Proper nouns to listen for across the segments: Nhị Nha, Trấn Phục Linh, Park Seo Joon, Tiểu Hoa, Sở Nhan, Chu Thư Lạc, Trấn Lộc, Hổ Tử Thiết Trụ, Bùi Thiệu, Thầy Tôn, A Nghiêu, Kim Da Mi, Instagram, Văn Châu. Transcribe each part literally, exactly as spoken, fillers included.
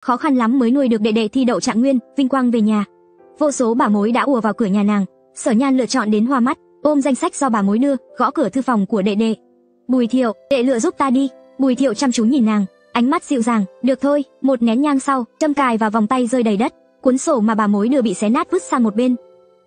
khó khăn lắm mới nuôi được đệ đệ thi đậu trạng nguyên, vinh quang về nhà. Vô số bà mối đã ùa vào cửa nhà nàng, Sở Nhan lựa chọn đến hoa mắt, ôm danh sách do bà mối đưa, gõ cửa thư phòng của đệ đệ. Bùi Thiệu, đệ lựa giúp ta đi. Bùi Thiệu chăm chú nhìn nàng, ánh mắt dịu dàng. Được thôi. Một nén nhang sau, châm cài và vòng tay rơi đầy đất, cuốn sổ mà bà mối đưa bị xé nát vứt sang một bên.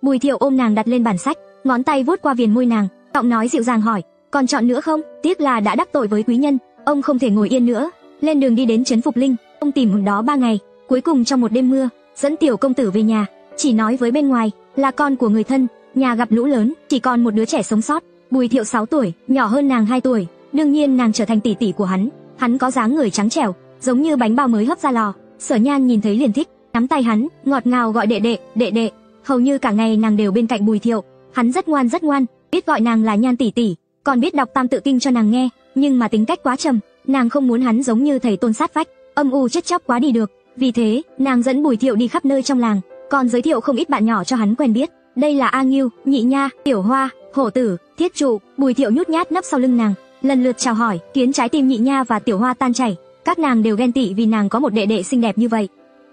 Bùi Thiệu ôm nàng đặt lên bản sách, ngón tay vuốt qua viền môi nàng, giọng nói dịu dàng hỏi, còn chọn nữa không? Tiếc là đã đắc tội với quý nhân, ông không thể ngồi yên nữa, lên đường đi đến Trấn Phục Linh. Ông tìm hôm đó ba ngày, cuối cùng trong một đêm mưa dẫn tiểu công tử về nhà, chỉ nói với bên ngoài là con của người thân, nhà gặp lũ lớn, chỉ còn một đứa trẻ sống sót. Bùi Thiệu sáu tuổi, nhỏ hơn nàng hai tuổi, đương nhiên nàng trở thành tỷ tỷ của hắn. Hắn có dáng người trắng trẻo, giống như bánh bao mới hấp ra lò. Sở Nhan nhìn thấy liền thích, nắm tay hắn, ngọt ngào gọi đệ đệ, đệ đệ. Hầu như cả ngày nàng đều bên cạnh Bùi Thiệu, hắn rất ngoan rất ngoan, biết gọi nàng là Nhan tỷ tỷ, còn biết đọc Tam Tự Kinh cho nàng nghe, nhưng mà tính cách quá trầm, nàng không muốn hắn giống như thầy Tôn sát vách, âm u chết chóc quá đi được. Vì thế, nàng dẫn Bùi Thiệu đi khắp nơi trong làng, còn giới thiệu không ít bạn nhỏ cho hắn quen biết. Đây là A Nghiêu, Nhị Nha, Tiểu Hoa, Hổ Tử, Thiết Trụ. Bùi Thiệu nhút nhát nấp sau lưng nàng, lần lượt chào hỏi, khiến trái tim Nhị Nha và Tiểu Hoa tan chảy. Các nàng đều ghen tị vì nàng có một đệ đệ xinh đẹp như vậy.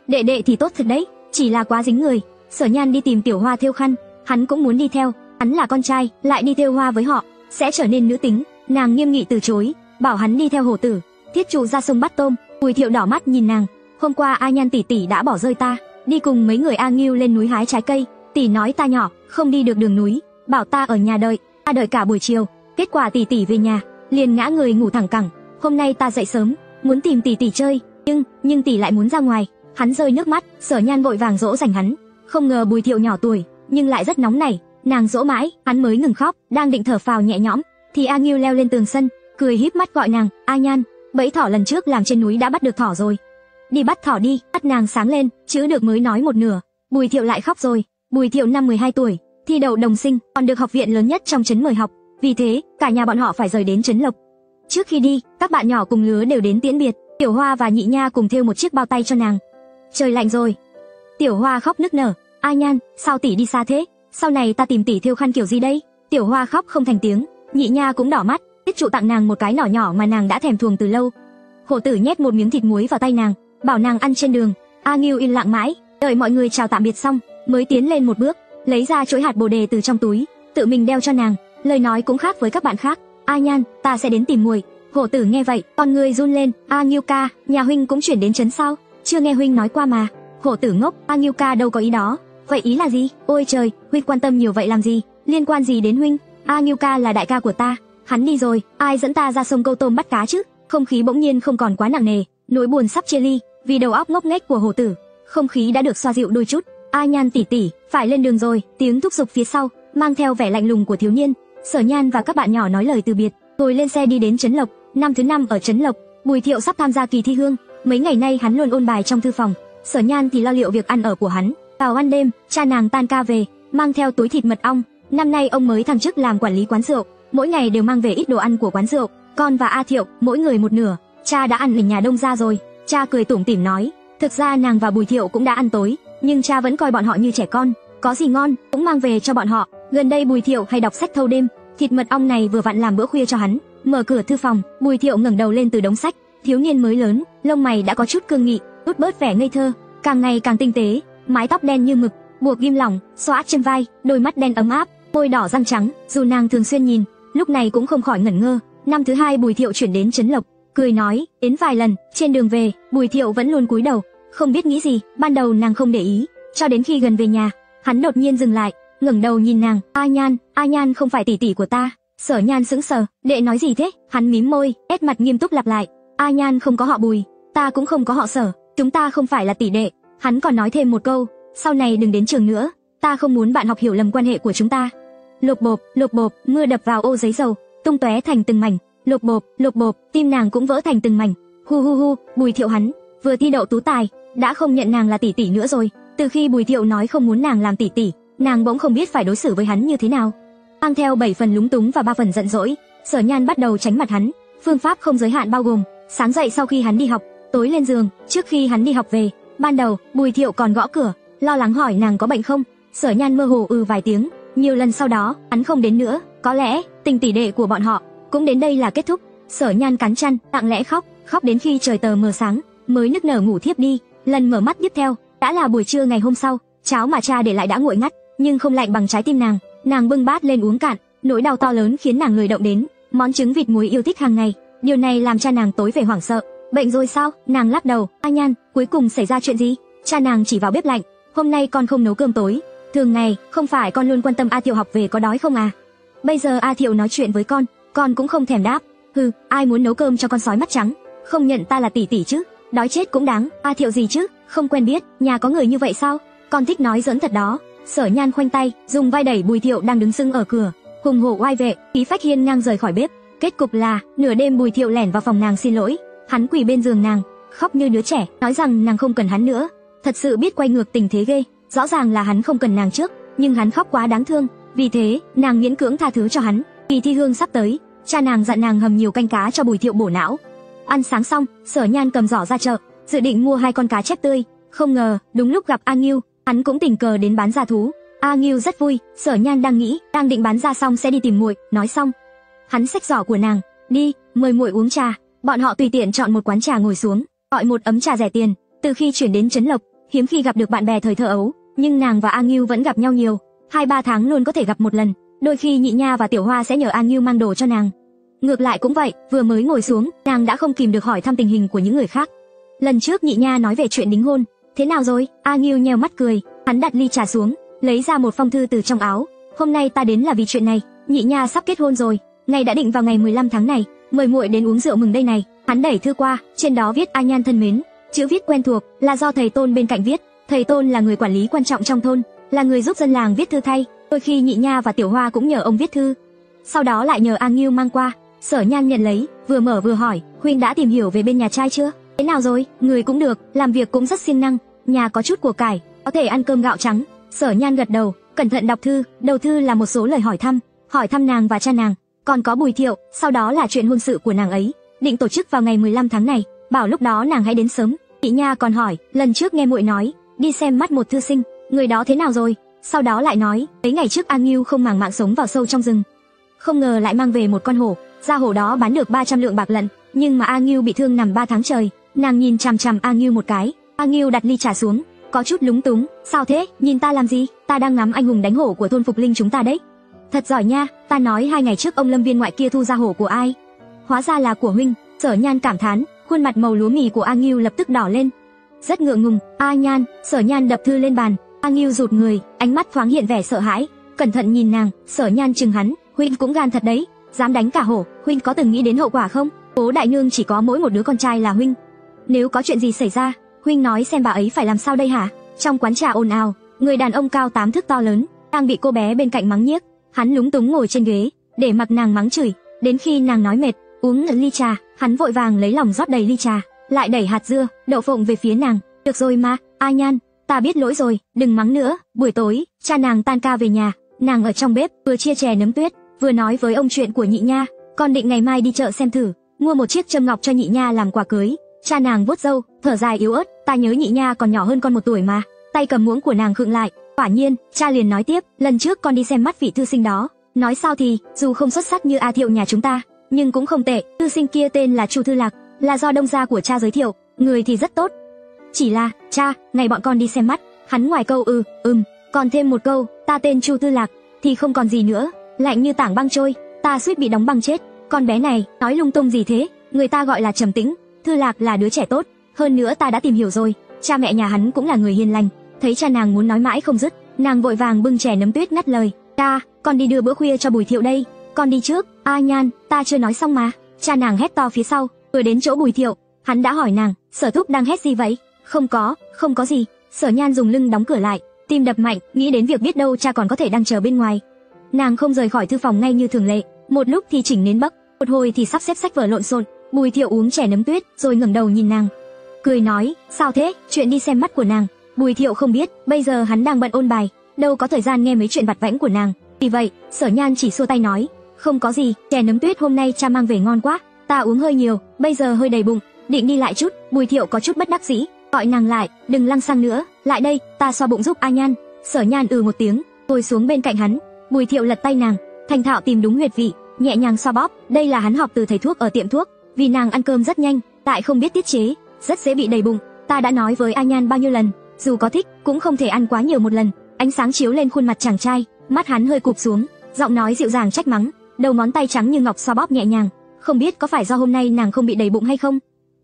Đệ đệ thì tốt thật đấy, chỉ là quá dính người. Sở Nhan đi tìm Tiểu Hoa thêu khăn, hắn cũng muốn đi theo, hắn là con trai, lại đi thêu hoa với họ sẽ trở nên nữ tính. Nàng nghiêm nghị từ chối, bảo hắn đi theo Hổ Tử, Thiết Trụ ra sông bắt tôm. Bùi Thiệu đỏ mắt nhìn nàng, hôm qua A Nhan tỷ tỷ đã bỏ rơi ta, đi cùng mấy người A Nghiêu lên núi hái trái cây, tỷ nói ta nhỏ, không đi được đường núi, bảo ta ở nhà đợi, ta đợi cả buổi chiều, kết quả tỷ tỷ về nhà, liền ngã người ngủ thẳng cẳng. Hôm nay ta dậy sớm, muốn tìm tỷ tỷ chơi, nhưng nhưng tỷ lại muốn ra ngoài. Hắn rơi nước mắt, Sở Nhan vội vàng dỗ dành hắn, không ngờ Bùi Thiệu nhỏ tuổi nhưng lại rất nóng nảy, nàng dỗ mãi, hắn mới ngừng khóc, đang định thở phào nhẹ nhõm, thì A Nghiêu leo lên tường sân, cười híp mắt gọi nàng, A Nhan, bẫy thỏ lần trước làm trên núi đã bắt được thỏ rồi. Đi bắt thỏ đi, mắt nàng sáng lên, chữ được mới nói một nửa, Bùi Thiệu lại khóc rồi. Bùi Thiệu năm mười hai tuổi, thi đậu đồng sinh, còn được học viện lớn nhất trong trấn mời học, vì thế cả nhà bọn họ phải rời đến Trấn Lộc. Trước khi đi, các bạn nhỏ cùng lứa đều đến tiễn biệt, Tiểu Hoa và Nhị Nha cùng thêu một chiếc bao tay cho nàng. Trời lạnh rồi, Tiểu Hoa khóc nức nở, A Nhan, sao tỷ đi xa thế, sau này ta tìm tỷ thêu khăn kiểu gì đây? Tiểu Hoa khóc không thành tiếng, Nhị Nha cũng đỏ mắt, Tiết Trụ tặng nàng một cái nỏ nhỏ mà nàng đã thèm thuồng từ lâu. Hổ Tử nhét một miếng thịt muối vào tay nàng, bảo nàng ăn trên đường. A Nghiêu yên lặng mãi, đợi mọi người chào tạm biệt xong mới tiến lên một bước, lấy ra chuỗi hạt bồ đề từ trong túi, tự mình đeo cho nàng, lời nói cũng khác với các bạn khác. A Nhan, ta sẽ đến tìm muội. Hổ Tử nghe vậy, con người run lên, A Nghiêu ca, nhà huynh cũng chuyển đến trấn sao? Chưa nghe huynh nói qua mà. Hổ Tử ngốc, A Nghiêu ca đâu có ý đó. Vậy ý là gì? Ôi trời, huynh quan tâm nhiều vậy làm gì? Liên quan gì đến huynh? A Nghiêu ca là đại ca của ta, hắn đi rồi, ai dẫn ta ra sông câu tôm bắt cá chứ? Không khí bỗng nhiên không còn quá nặng nề, nỗi buồn sắp chia ly, vì đầu óc ngốc nghếch của Hổ Tử, không khí đã được xoa dịu đôi chút. A Nhan tỷ tỷ, phải lên đường rồi, tiếng thúc giục phía sau, mang theo vẻ lạnh lùng của thiếu niên. Sở Nhan và các bạn nhỏ nói lời từ biệt, rồi lên xe đi đến Trấn Lộc. Năm thứ năm ở Trấn Lộc, Bùi Thiệu sắp tham gia kỳ thi hương, mấy ngày nay hắn luôn ôn bài trong thư phòng, Sở Nhan thì lo liệu việc ăn ở của hắn. Vào ăn đêm, cha nàng tan ca về, mang theo túi thịt mật ong. Năm nay ông mới thăng chức làm quản lý quán rượu, mỗi ngày đều mang về ít đồ ăn của quán rượu. Con và A Thiệu mỗi người một nửa, cha đã ăn ở nhà đông gia rồi. Cha cười tủm tỉm nói, thực ra nàng và Bùi Thiệu cũng đã ăn tối, nhưng cha vẫn coi bọn họ như trẻ con, có gì ngon cũng mang về cho bọn họ. Gần đây Bùi Thiệu hay đọc sách thâu đêm, thịt mật ong này vừa vặn làm bữa khuya cho hắn. Mở cửa thư phòng, Bùi Thiệu ngẩng đầu lên từ đống sách, thiếu niên mới lớn, lông mày đã có chút cương nghị, rút bớt vẻ ngây thơ, càng ngày càng tinh tế, mái tóc đen như mực, buộc ghim lỏng, xõa trên vai, đôi mắt đen ấm áp, môi đỏ răng trắng, dù nàng thường xuyên nhìn, lúc này cũng không khỏi ngẩn ngơ. Năm thứ hai Bùi Thiệu chuyển đến Trấn Lộc, cười nói, đến vài lần, trên đường về, Bùi Thiệu vẫn luôn cúi đầu, không biết nghĩ gì. Ban đầu nàng không để ý, cho đến khi gần về nhà, hắn đột nhiên dừng lại, ngẩng đầu nhìn nàng, A Nhan, A Nhan không phải tỷ tỷ của ta. Sở Nhan sững sờ, đệ nói gì thế? Hắn mím môi, ép mặt nghiêm túc lặp lại, A Nhan không có họ Bùi, ta cũng không có họ Sở, chúng ta không phải là tỷ đệ. Hắn còn nói thêm một câu, sau này đừng đến trường nữa, ta không muốn bạn học hiểu lầm quan hệ của chúng ta. Lộp bộp, lộp bộp, mưa đập vào ô giấy dầu, tung tóe thành từng mảnh. Lộp bộp, lộp bộp, tim nàng cũng vỡ thành từng mảnh. Hu hu hu, Bùi Thiệu hắn vừa thi đậu tú tài, đã không nhận nàng là tỷ tỷ nữa rồi. Từ khi Bùi Thiệu nói không muốn nàng làm tỷ tỷ, nàng bỗng không biết phải đối xử với hắn như thế nào. Mang theo bảy phần lúng túng và ba phần giận dỗi, Sở Nhan bắt đầu tránh mặt hắn. Phương pháp không giới hạn bao gồm sáng dậy sau khi hắn đi học, tối lên giường trước khi hắn đi học về. Ban đầu Bùi Thiệu còn gõ cửa, lo lắng hỏi nàng có bệnh không. Sở Nhan mơ hồ ừ vài tiếng. Nhiều lần sau đó hắn không đến nữa, có lẽ tình tỷ đệ của bọn họ cũng đến đây là kết thúc. Sở Nhan cắn chăn, lặng lẽ khóc, khóc đến khi trời tờ mờ sáng mới nức nở ngủ thiếp đi. Lần mở mắt tiếp theo đã là buổi trưa ngày hôm sau. Cháo mà cha để lại đã nguội ngắt, nhưng không lạnh bằng trái tim nàng. Nàng bưng bát lên uống cạn, nỗi đau to lớn khiến nàng lười động đến. Món trứng vịt muối yêu thích hàng ngày, điều này làm cha nàng tối về hoảng sợ. Bệnh rồi sao? Nàng lắc đầu. A Nhan, cuối cùng xảy ra chuyện gì? Cha nàng chỉ vào bếp lạnh. Hôm nay con không nấu cơm tối. Thường ngày không phải con luôn quan tâm A Thiệu học về có đói không à? Bây giờ A Thiệu nói chuyện với con, con cũng không thèm đáp. Hừ, ai muốn nấu cơm cho con sói mắt trắng? Không nhận ta là tỷ tỷ chứ? Đói chết cũng đáng. A Thiệu gì chứ? Không quen biết, nhà có người như vậy sao? Con thích nói giỡn thật đó. Sở Nhan khoanh tay, dùng vai đẩy Bùi Thiệu đang đứng sưng ở cửa, hùng hổ oai vệ, khí phách hiên ngang rời khỏi bếp. Kết cục là nửa đêm Bùi Thiệu lẻn vào phòng nàng xin lỗi. Hắn quỳ bên giường nàng, khóc như đứa trẻ, nói rằng nàng không cần hắn nữa. Thật sự biết quay ngược tình thế ghê. Rõ ràng là hắn không cần nàng trước, nhưng hắn khóc quá đáng thương, vì thế nàng miễn cưỡng tha thứ cho hắn. Kỳ thi hương sắp tới, cha nàng dặn nàng hầm nhiều canh cá cho Bùi Thiệu bổ não. Ăn sáng xong, Sở Nhan cầm giỏ ra chợ, dự định mua hai con cá chép tươi. Không ngờ đúng lúc gặp A Nghiêu, hắn cũng tình cờ đến bán ra thú. A Nghiêu rất vui. Sở Nhan đang nghĩ, đang định bán ra xong sẽ đi tìm muội. Nói xong, hắn xách giỏ của nàng đi, mời muội uống trà. Bọn họ tùy tiện chọn một quán trà ngồi xuống, gọi một ấm trà rẻ tiền. Từ khi chuyển đến Trấn Lộc, hiếm khi gặp được bạn bè thời thơ ấu, nhưng nàng và A Nghiêu vẫn gặp nhau nhiều, hai ba tháng luôn có thể gặp một lần. Đôi khi Nhị Nha và Tiểu Hoa sẽ nhờ A Nghiêu mang đồ cho nàng. Ngược lại cũng vậy, vừa mới ngồi xuống, nàng đã không kìm được hỏi thăm tình hình của những người khác. Lần trước Nhị Nha nói về chuyện đính hôn, thế nào rồi? A Nghiêu nheo mắt cười, hắn đặt ly trà xuống, lấy ra một phong thư từ trong áo. Hôm nay ta đến là vì chuyện này, Nhị Nha sắp kết hôn rồi, ngày đã định vào ngày mười lăm tháng này, mời muội đến uống rượu mừng đây này. Hắn đẩy thư qua, trên đó viết A Nhan thân mến, chữ viết quen thuộc, là do thầy Tôn bên cạnh viết. Thầy Tôn là người quản lý quan trọng trong thôn, là người giúp dân làng viết thư thay, đôi khi Nhị Nha và Tiểu Hoa cũng nhờ ông viết thư, sau đó lại nhờ A Nghiêu mang qua. Sở Nhan nhận lấy, vừa mở vừa hỏi, huynh đã tìm hiểu về bên nhà trai chưa? Thế nào rồi? Người cũng được, làm việc cũng rất siêng năng, nhà có chút của cải, có thể ăn cơm gạo trắng. Sở Nhan gật đầu, cẩn thận đọc thư, đầu thư là một số lời hỏi thăm, hỏi thăm nàng và cha nàng, còn có Bùi Thiệu, sau đó là chuyện hôn sự của nàng ấy, định tổ chức vào ngày mười lăm tháng này, bảo lúc đó nàng hãy đến sớm. Nhị Nha còn hỏi, lần trước nghe muội nói đi xem mắt một thư sinh, người đó thế nào rồi? Sau đó lại nói, mấy ngày trước A Nghiêu không màng mạng sống vào sâu trong rừng, không ngờ lại mang về một con hổ, da hổ đó bán được ba trăm lượng bạc lận, nhưng mà A Nghiêu bị thương nằm ba tháng trời. Nàng nhìn chằm chằm A Nghiêu một cái, A Nghiêu đặt ly trà xuống, có chút lúng túng, sao thế? Nhìn ta làm gì? Ta đang ngắm anh hùng đánh hổ của thôn Phục Linh chúng ta đấy. Thật giỏi nha, ta nói hai ngày trước ông lâm viên ngoại kia thu ra hổ của ai? Hóa ra là của huynh. Sở Nhan cảm thán, khuôn mặt màu lúa mì của A Nghiêu lập tức đỏ lên, rất ngượng ngùng. A Nhan, Sở Nhan đập thư lên bàn. A Nghiêu rụt người, ánh mắt thoáng hiện vẻ sợ hãi, cẩn thận nhìn nàng. Sở Nhan chừng hắn, huynh cũng gan thật đấy, dám đánh cả hổ. Huynh có từng nghĩ đến hậu quả không? Cố đại nương chỉ có mỗi một đứa con trai là huynh, nếu có chuyện gì xảy ra, huynh nói xem bà ấy phải làm sao đây hả? Trong quán trà ồn ào, người đàn ông cao tám thước to lớn đang bị cô bé bên cạnh mắng nhiếc, hắn lúng túng ngồi trên ghế để mặc nàng mắng chửi. Đến khi nàng nói mệt uống ngụm ly trà, hắn vội vàng lấy lòng rót đầy ly trà, lại đẩy hạt dưa đậu phộng về phía nàng. Được rồi mà, A Nhan, ta biết lỗi rồi, đừng mắng nữa. Buổi tối cha nàng tan ca về nhà, nàng ở trong bếp vừa chia chè nấm tuyết vừa nói với ông chuyện của Nhị Nha. Con định ngày mai đi chợ xem thử, mua một chiếc châm ngọc cho Nhị Nha làm quà cưới. Cha nàng vuốt râu thở dài yếu ớt, ta nhớ Nhị Nha còn nhỏ hơn con một tuổi mà. Tay cầm muỗng của nàng khựng lại. Quả nhiên, cha liền nói tiếp, lần trước con đi xem mắt vị thư sinh đó, nói sao thì dù không xuất sắc như A Thiệu nhà chúng ta nhưng cũng không tệ. Thư sinh kia tên là Chu Thư Lạc, là do đông gia của cha giới thiệu, người thì rất tốt. Chỉ là, cha, ngày bọn con đi xem mắt, hắn ngoài câu ừ, ừm, còn thêm một câu, ta tên Chu Thư Lạc, thì không còn gì nữa. Lạnh như tảng băng trôi, ta suýt bị đóng băng chết. Con bé này, nói lung tung gì thế, người ta gọi là trầm tĩnh. Thư Lạc là đứa trẻ tốt, hơn nữa ta đã tìm hiểu rồi, cha mẹ nhà hắn cũng là người hiền lành. Thấy cha nàng muốn nói mãi không dứt, nàng vội vàng bưng chè nấm tuyết ngắt lời, ta, con đi đưa bữa khuya cho Bùi Thiệu đây. Con đi trước. A Nhan, ta chưa nói xong mà. Cha nàng hét to phía sau. Vừa đến chỗ Bùi Thiệu, hắn đã hỏi nàng, Sở thúc đang hét gì vậy? Không có, không có gì. Sở Nhan dùng lưng đóng cửa lại, tim đập mạnh, nghĩ đến việc biết đâu cha còn có thể đang chờ bên ngoài. Nàng không rời khỏi thư phòng ngay như thường lệ, một lúc thì chỉnh nến bấc, một hồi thì sắp xếp sách vở lộn xộn. Bùi Thiệu uống chè nấm tuyết rồi ngẩng đầu nhìn nàng, cười nói, sao thế? Chuyện đi xem mắt của nàng. Bùi Thiệu không biết, bây giờ hắn đang bận ôn bài, đâu có thời gian nghe mấy chuyện vặt vãnh của nàng. Vì vậy, Sở Nhan chỉ xua tay nói, không có gì, chè nấm tuyết hôm nay cha mang về ngon quá, ta uống hơi nhiều, bây giờ hơi đầy bụng, định đi lại chút. Bùi Thiệu có chút bất đắc dĩ, gọi nàng lại, đừng lăng xăng nữa, lại đây, ta xoa bụng giúp A Nhan. Sở Nhan ừ một tiếng, ngồi xuống bên cạnh hắn. Bùi Thiệu lật tay nàng, thành thạo tìm đúng huyệt vị, nhẹ nhàng xoa bóp, đây là hắn học từ thầy thuốc ở tiệm thuốc, vì nàng ăn cơm rất nhanh, lại không biết tiết chế, rất dễ bị đầy bụng. Ta đã nói với A Nhan bao nhiêu lần, dù có thích cũng không thể ăn quá nhiều một lần. Ánh sáng chiếu lên khuôn mặt chàng trai, mắt hắn hơi cụp xuống, giọng nói dịu dàng trách mắng, đầu ngón tay trắng như ngọc xoa bóp nhẹ nhàng. Không biết có phải do hôm nay nàng không bị đầy bụng hay không,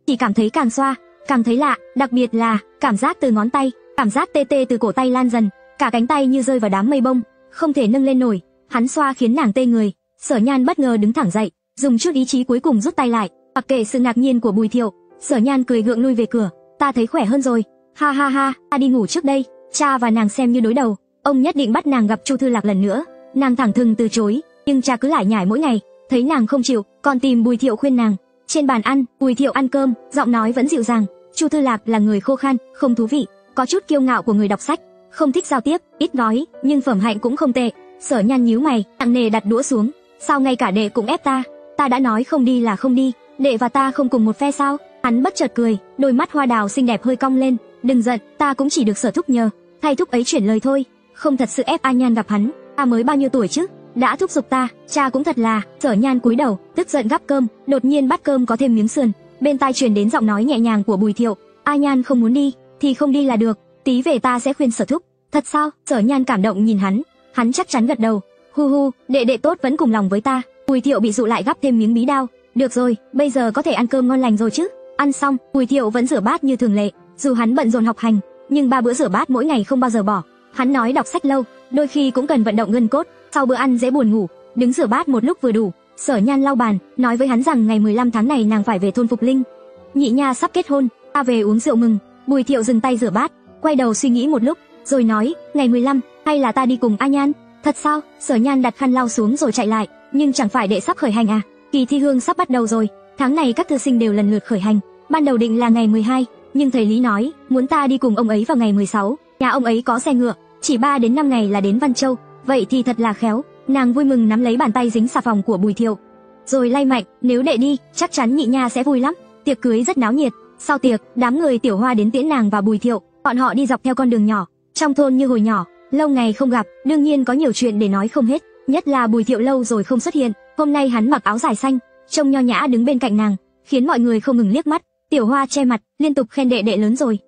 chỉ cảm thấy càng xoa càng thấy lạ, đặc biệt là cảm giác từ ngón tay, cảm giác tê tê từ cổ tay lan dần, cả cánh tay như rơi vào đám mây bông, không thể nâng lên nổi. Hắn xoa khiến nàng tê người. Sở Nhan bất ngờ đứng thẳng dậy, dùng chút ý chí cuối cùng rút tay lại. Mặc kệ sự ngạc nhiên của Bùi Thiệu, Sở Nhan cười gượng lui về cửa. Ta thấy khỏe hơn rồi, ha ha ha, ta đi ngủ trước đây. Cha và nàng xem như đối đầu, ông nhất định bắt nàng gặp Chu Thư Lạc lần nữa. Nàng thẳng thừng từ chối, nhưng cha cứ lải nhải mỗi ngày, thấy nàng không chịu, còn tìm Bùi Thiệu khuyên nàng. Trên bàn ăn, Bùi Thiệu ăn cơm, giọng nói vẫn dịu dàng. Chu Thư Lạc là người khô khan, không thú vị, có chút kiêu ngạo của người đọc sách, không thích giao tiếp, ít nói, nhưng phẩm hạnh cũng không tệ. Sở Nhan nhíu mày, nặng nề đặt đũa xuống. Sao ngay cả đệ cũng ép ta? Ta đã nói không đi là không đi, đệ và ta không cùng một phe sao? Hắn bất chợt cười, đôi mắt hoa đào xinh đẹp hơi cong lên. Đừng giận, ta cũng chỉ được Sở thúc nhờ, thay thúc ấy chuyển lời thôi, không thật sự ép A Nhan gặp hắn. Ta mới bao nhiêu tuổi chứ, đã thúc giục ta, cha cũng thật là. Sở Nhan cúi đầu, tức giận gắp cơm, đột nhiên bát cơm có thêm miếng sườn. Bên tai truyền đến giọng nói nhẹ nhàng của Bùi Thiệu. A Nhan không muốn đi, thì không đi là được. Tí về ta sẽ khuyên Sở thúc. Thật sao? Sở Nhan cảm động nhìn hắn, hắn chắc chắn gật đầu. Hu hu, đệ đệ tốt vẫn cùng lòng với ta. Bùi Thiệu bị dụ lại gắp thêm miếng bí đao. Được rồi, bây giờ có thể ăn cơm ngon lành rồi chứ? Ăn xong, Bùi Thiệu vẫn rửa bát như thường lệ. Dù hắn bận rộn học hành, nhưng ba bữa rửa bát mỗi ngày không bao giờ bỏ. Hắn nói đọc sách lâu, đôi khi cũng cần vận động gân cốt. Sau bữa ăn dễ buồn ngủ, đứng rửa bát một lúc vừa đủ. Sở Nhan lau bàn, nói với hắn rằng ngày mười lăm tháng này nàng phải về thôn Phục Linh. Nhị Nha sắp kết hôn, ta về uống rượu mừng. Bùi Thiệu dừng tay rửa bát, quay đầu suy nghĩ một lúc, rồi nói, ngày mười lăm, hay là ta đi cùng A Nhan? Thật sao? Sở Nhan đặt khăn lau xuống rồi chạy lại, nhưng chẳng phải đệ sắp khởi hành à? Kỳ thi hương sắp bắt đầu rồi, tháng này các thư sinh đều lần lượt khởi hành. Ban đầu định là ngày mười hai, nhưng thầy Lý nói muốn ta đi cùng ông ấy vào ngày mười sáu. Nhà ông ấy có xe ngựa, chỉ ba đến năm ngày là đến Văn Châu. Vậy thì thật là khéo. Nàng vui mừng nắm lấy bàn tay dính xà phòng của Bùi Thiệu, rồi lay mạnh. Nếu đệ đi, chắc chắn Nhị Nha sẽ vui lắm. Tiệc cưới rất náo nhiệt. Sau tiệc, đám người Tiểu Hoa đến tiễn nàng và Bùi Thiệu. Bọn họ đi dọc theo con đường nhỏ, trong thôn như hồi nhỏ. Lâu ngày không gặp, đương nhiên có nhiều chuyện để nói không hết. Nhất là Bùi Thiệu lâu rồi không xuất hiện, hôm nay hắn mặc áo dài xanh, trông nho nhã đứng bên cạnh nàng, khiến mọi người không ngừng liếc mắt. Tiểu Hoa che mặt, liên tục khen đệ đệ lớn rồi.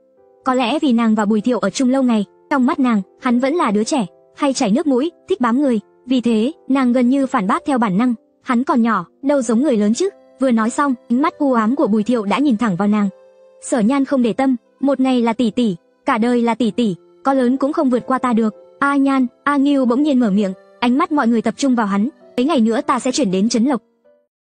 Có lẽ vì nàng và Bùi Thiệu ở chung lâu ngày, trong mắt nàng, hắn vẫn là đứa trẻ, hay chảy nước mũi, thích bám người. Vì thế, nàng gần như phản bác theo bản năng. Hắn còn nhỏ, đâu giống người lớn chứ. Vừa nói xong, ánh mắt u ám của Bùi Thiệu đã nhìn thẳng vào nàng. Sở Nhan không để tâm, một ngày là tỷ tỷ, cả đời là tỷ tỷ, có lớn cũng không vượt qua ta được. A Nhan, A Nghiêu bỗng nhiên mở miệng, ánh mắt mọi người tập trung vào hắn. Mấy ngày nữa ta sẽ chuyển đến Trấn Lộc,